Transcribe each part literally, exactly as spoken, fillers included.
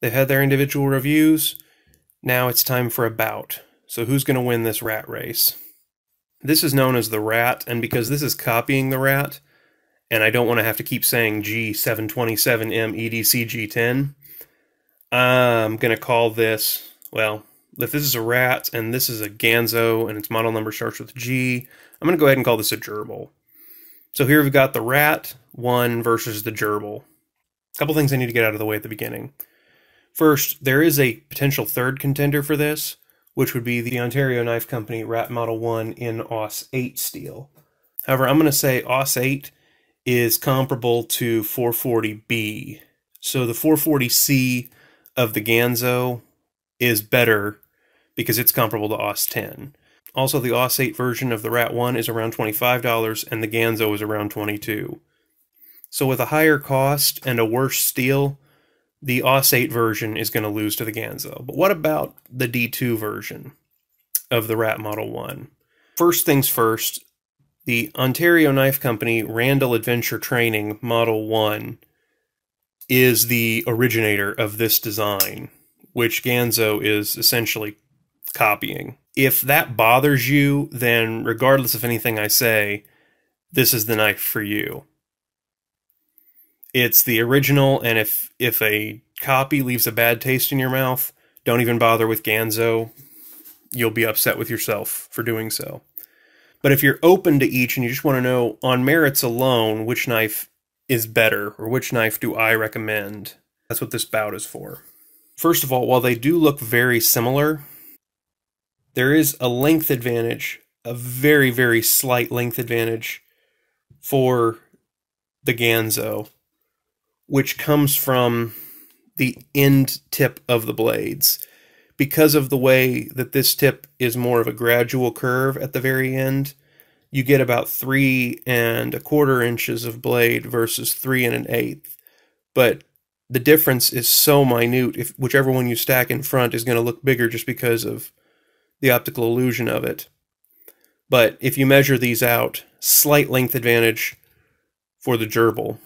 They've had their individual reviews. Now it's time for a bout. So who's going to win this rat race? This is known as the rat, and because this is copying the rat, and I don't want to have to keep saying G seven twenty-seven M E D C G ten, I'm going to call this, well, if this is a rat and this is a Ganzo and its model number starts with G, I'm going to go ahead and call this a gerbil. So here we've got the rat one versus the gerbil. A couple things I need to get out of the way at the beginning. First, there is a potential third contender for this, which would be the Ontario Knife Company RAT Model one in A U S eight steel. However, I'm going to say A U S eight is comparable to four forty B. So the four forty C of the Ganzo is better because it's comparable to A U S ten. Also, the A U S eight version of the RAT one is around twenty-five dollars and the Ganzo is around twenty-two dollars. So with a higher cost and a worse steel, the A U S eight version is going to lose to the Ganzo. But what about the D two version of the RAT Model one? First things first, the Ontario Knife Company Randall Adventure Training Model one is the originator of this design, which Ganzo is essentially copying. If that bothers you, then regardless of anything I say, this is the knife for you. It's the original, and if if a copy leaves a bad taste in your mouth, don't even bother with Ganzo. You'll be upset with yourself for doing so. But if you're open to each and you just want to know on merits alone which knife is better or which knife do I recommend, that's what this bout is for. First of all, while they do look very similar, there is a length advantage, a very, very slight length advantage for the Ganzo, which comes from the end tip of the blades. Because of the way that this tip is more of a gradual curve at the very end, you get about three and a quarter inches of blade versus three and an eighth. But the difference is so minute, if whichever one you stack in front is going to look bigger just because of the optical illusion of it. But if you measure these out, slight length advantage for the gerbil.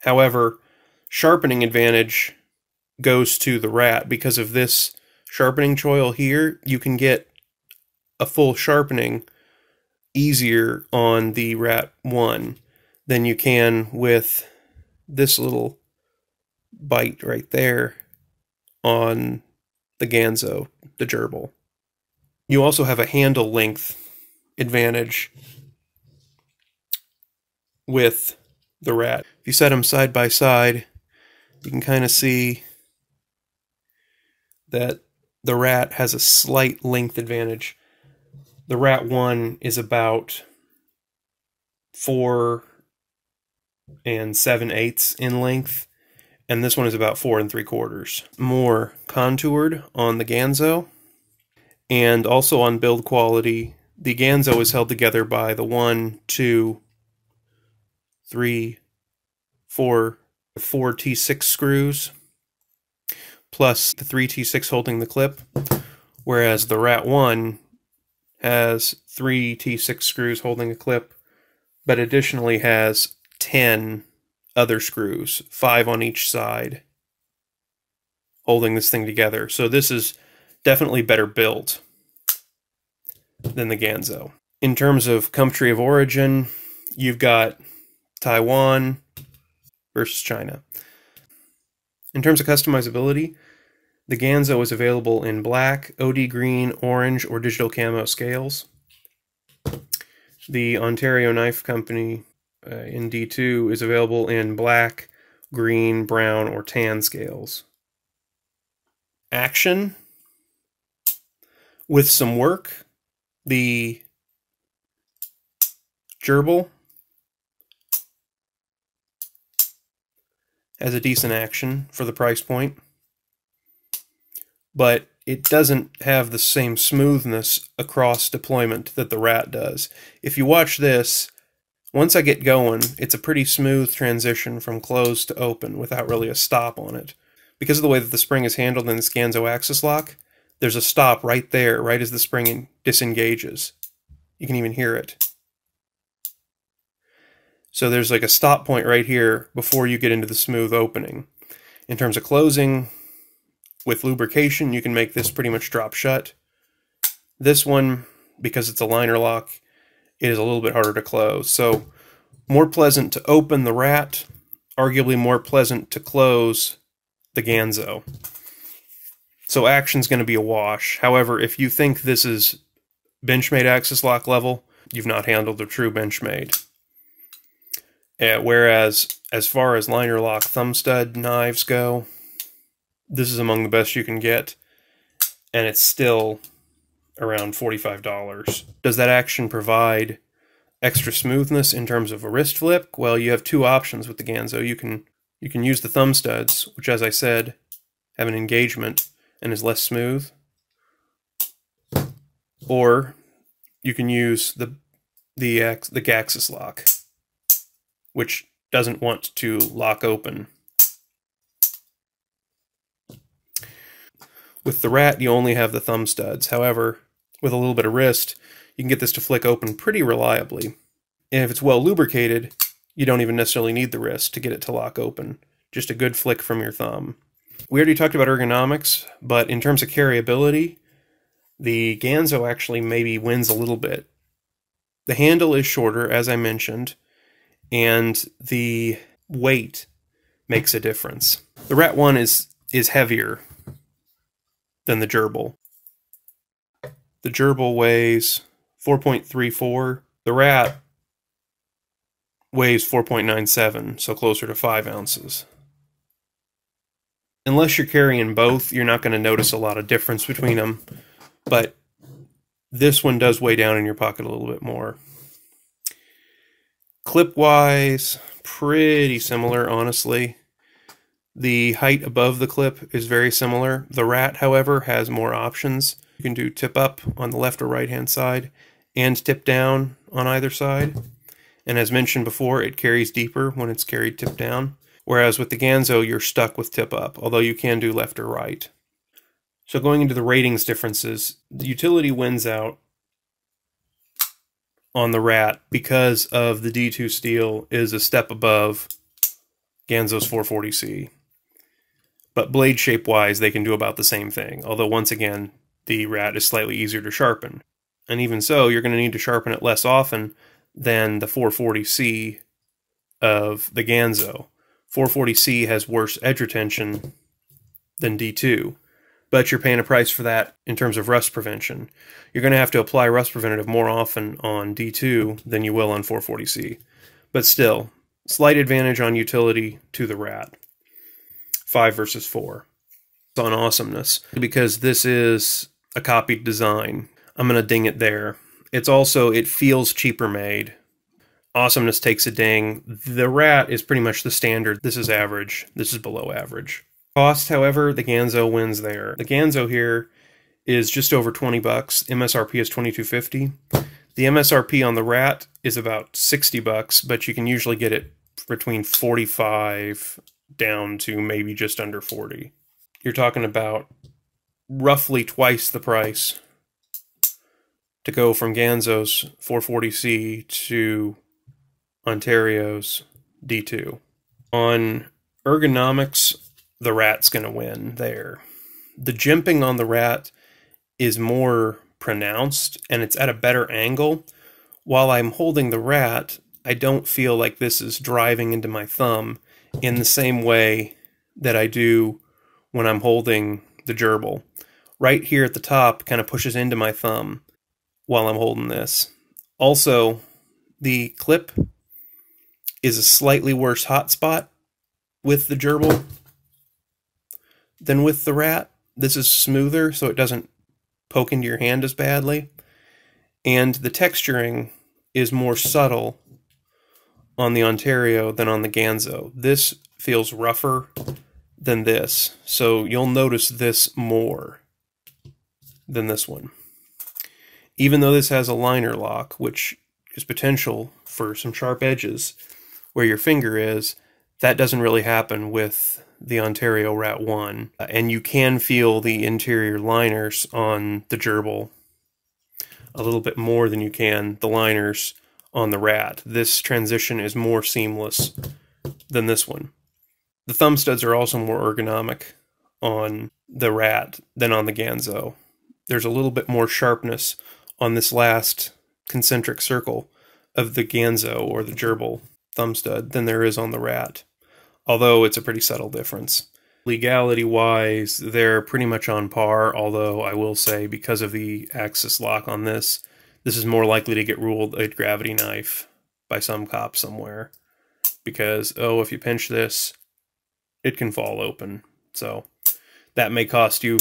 However, sharpening advantage goes to the rat. Because of this sharpening choil here, you can get a full sharpening easier on the rat one than you can with this little bite right there on the Ganzo, the gerbil. You also have a handle length advantage with the rat. If you set them side by side, you can kind of see that the rat has a slight length advantage. The rat one is about four and seven eighths in length, and this one is about four and three quarters. More contoured on the Ganzo, and also on build quality, the Ganzo is held together by the one, two, three, four, four T six screws, plus the three T six holding the clip, whereas the rat one has three T six screws holding a clip, but additionally has ten other screws, five on each side, holding this thing together. So this is definitely better built than the Ganzo. In terms of country of origin, you've got Taiwan versus China. In terms of customizability, the Ganzo is available in black, O D green, orange, or digital camo scales. The Ontario Knife Company uh, in D two is available in black, green, brown, or tan scales. Action. With some work, the gerbil has a decent action for the price point, but it doesn't have the same smoothness across deployment that the rat does. If you watch this, once I get going, it's a pretty smooth transition from closed to open without really a stop on it. Because of the way that the spring is handled in this Ganzo axis lock, there's a stop right there, right as the spring disengages. You can even hear it. So there's like a stop point right here before you get into the smooth opening. In terms of closing, with lubrication, you can make this pretty much drop shut. This one, because it's a liner lock, it is a little bit harder to close. So more pleasant to open the RAT, arguably more pleasant to close the Ganzo. So action's going to be a wash. However, if you think this is Benchmade Axis lock level, you've not handled the true Benchmade. Uh, whereas, as far as liner lock thumb stud knives go, this is among the best you can get, and it's still around forty-five dollars. Does that action provide extra smoothness in terms of a wrist flip? Well, you have two options with the Ganzo. You can you can use the thumb studs, which, as I said, have an engagement and is less smooth, or you can use the the ax, the Axis lock, which doesn't want to lock open. With the RAT, you only have the thumb studs. However, with a little bit of wrist, you can get this to flick open pretty reliably. And if it's well lubricated, you don't even necessarily need the wrist to get it to lock open. Just a good flick from your thumb. We already talked about ergonomics, but in terms of carryability, the Ganzo actually maybe wins a little bit. The handle is shorter, as I mentioned, and the weight makes a difference. The RAT one is, is heavier than the Gerbil. The Gerbil weighs four point three four. The RAT weighs four point nine seven, so closer to five ounces. Unless you're carrying both, you're not going to notice a lot of difference between them, but this one does weigh down in your pocket a little bit more. Clip-wise, pretty similar, honestly. The height above the clip is very similar. The RAT, however, has more options. You can do tip up on the left or right-hand side and tip down on either side. And as mentioned before, it carries deeper when it's carried tip down. Whereas with the Ganzo, you're stuck with tip up, although you can do left or right. So going into the ratings differences, the utility wins out on the RAT because of the D two steel is a step above Ganzo's four forty C. But blade shape-wise, they can do about the same thing, although once again, the RAT is slightly easier to sharpen. And even so, you're going to need to sharpen it less often than the four forty C of the Ganzo. four forty C has worse edge retention than D two, but you're paying a price for that in terms of rust prevention. You're going to have to apply rust preventative more often on D two than you will on four forty C. But still, slight advantage on utility to the RAT. five versus four. It's on awesomeness, because this is a copied design. I'm going to ding it there. It's also, it feels cheaper made. Awesomeness takes a ding. The RAT is pretty much the standard. This is average. This is below average. Cost, however, the Ganzo wins there. The Ganzo here is just over twenty bucks. M S R P is twenty-two fifty. The M S R P on the RAT is about sixty bucks, but you can usually get it between forty-five down to maybe just under forty. You're talking about roughly twice the price to go from Ganzo's four forty C to Ontario's D two. On ergonomics, the RAT's going to win there. The jimping on the RAT is more pronounced, and it's at a better angle. While I'm holding the RAT, I don't feel like this is driving into my thumb in the same way that I do when I'm holding the Gerbil. Right here at the top kind of pushes into my thumb while I'm holding this. Also, the clip is a slightly worse hotspot with the Gerbil than with the RAT. This is smoother, so it doesn't poke into your hand as badly. And the texturing is more subtle on the Ontario than on the Ganzo. This feels rougher than this, so you'll notice this more than this one. Even though this has a liner lock, which is potential for some sharp edges where your finger is, that doesn't really happen with the Ontario RAT one, and you can feel the interior liners on the Gerbil a little bit more than you can the liners on the RAT. This transition is more seamless than this one. The thumb studs are also more ergonomic on the RAT than on the Ganzo. There's a little bit more sharpness on this last concentric circle of the Ganzo or the gerbil thumb stud than there is on the RAT, although it's a pretty subtle difference. Legality-wise, they're pretty much on par, although I will say because of the axis lock on this, this is more likely to get ruled a gravity knife by some cop somewhere. Because, oh, if you pinch this, it can fall open. So that may cost you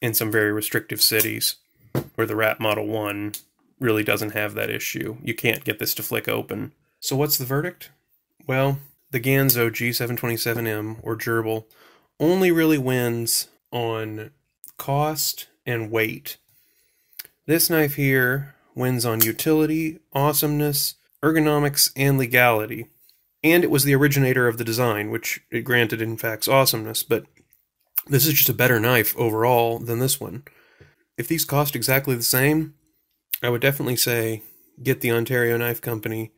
in some very restrictive cities where the RAT Model one really doesn't have that issue. You can't get this to flick open. So what's the verdict? Well, the Ganzo G seven twenty-seven M, or gerbil, only really wins on cost and weight. This knife here wins on utility, awesomeness, ergonomics, and legality. And it was the originator of the design, which it granted in fact's awesomeness, but this is just a better knife overall than this one. If these cost exactly the same, I would definitely say get the Ontario Knife Company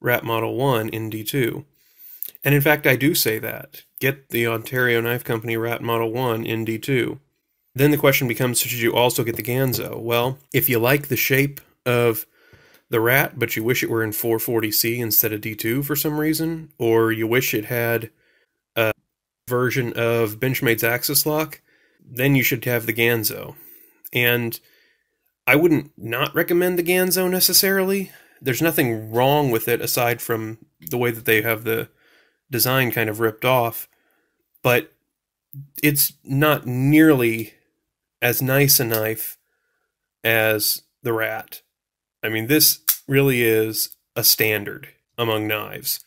RAT Model one in D two. And in fact, I do say that. Get the Ontario Knife Company RAT Model one in D two. Then the question becomes, should you also get the Ganzo? Well, if you like the shape of the RAT, but you wish it were in four forty C instead of D two for some reason, or you wish it had a version of Benchmade's Axis lock, then you should have the Ganzo. And I wouldn't not recommend the Ganzo necessarily. There's nothing wrong with it aside from the way that they have the design kind of ripped off, but it's not nearly as nice a knife as the RAT. I mean, this really is a standard among knives.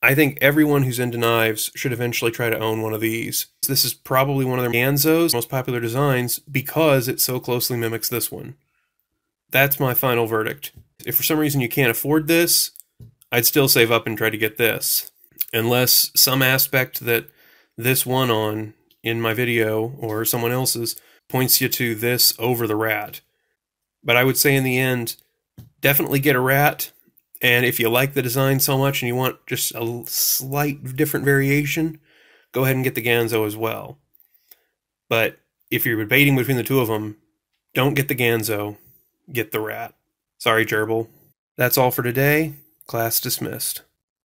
I think everyone who's into knives should eventually try to own one of these. This is probably one of the Ganzo's most popular designs because it so closely mimics this one. That's my final verdict. If for some reason you can't afford this, I'd still save up and try to get this. Unless some aspect that this one on in my video or someone else's points you to this over the RAT. But I would say in the end, definitely get a RAT, and if you like the design so much and you want just a slight different variation, go ahead and get the Ganzo as well. But if you're debating between the two of them, don't get the Ganzo, get the RAT. Sorry, gerbil. That's all for today. Class dismissed.